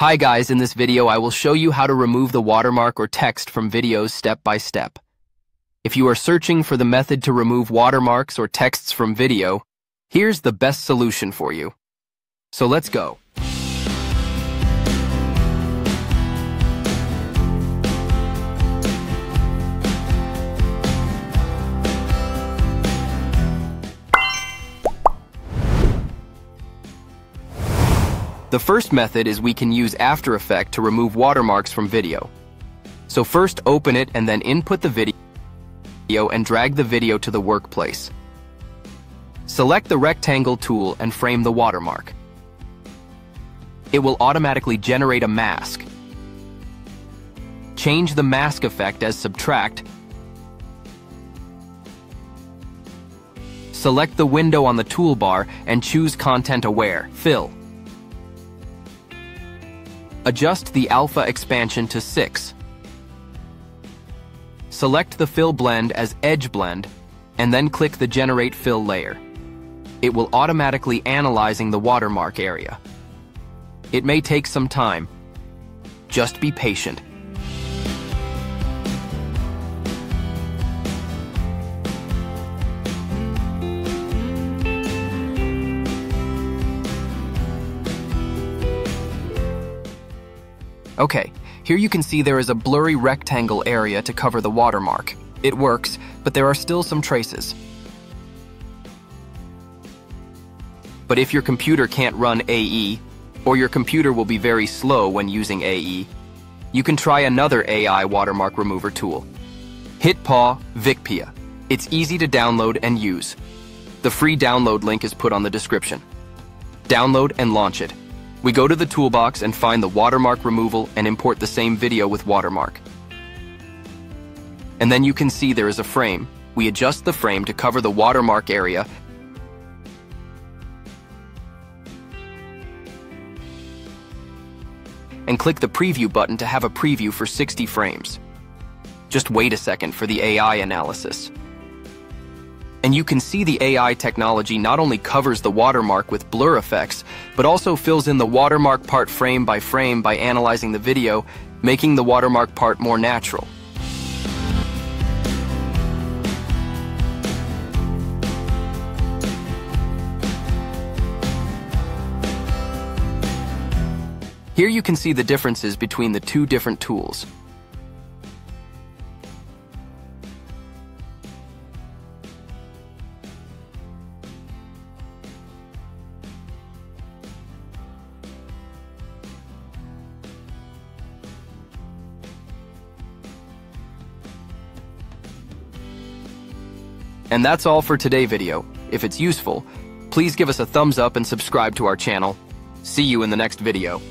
Hi guys, in this video I will show you how to remove the watermark or text from videos step by step. If you are searching for the method to remove watermarks or texts from video, here's the best solution for you. So let's go. The first method is we can use After Effects to remove watermarks from video. So first open it and then input the video and drag the video to the workplace. Select the rectangle tool and frame the watermark. It will automatically generate a mask. Change the mask effect as subtract. Select the window on the toolbar and choose Content Aware, Fill. Adjust the alpha expansion to 6. Select the fill blend as edge blend, and then click the Generate Fill layer. It will automatically analyzing the watermark area. It may take some time. Just be patient. Okay, here you can see there is a blurry rectangle area to cover the watermark. It works, but there are still some traces. But if your computer can't run AE, or your computer will be very slow when using AE, you can try another AI watermark remover tool, HitPaw VikPea. It's easy to download and use. The free download link is put on the description. Download and launch it. We go to the toolbox and find the watermark removal and import the same video with watermark. And then you can see there is a frame. We adjust the frame to cover the watermark area and click the preview button to have a preview for 60 frames. Just wait a second for the AI analysis. And you can see the AI technology not only covers the watermark with blur effects, but also fills in the watermark part frame by frame by analyzing the video, making the watermark part more natural. Here you can see the differences between the two different tools. And that's all for today's video. If it's useful, please give us a thumbs up and subscribe to our channel. See you in the next video.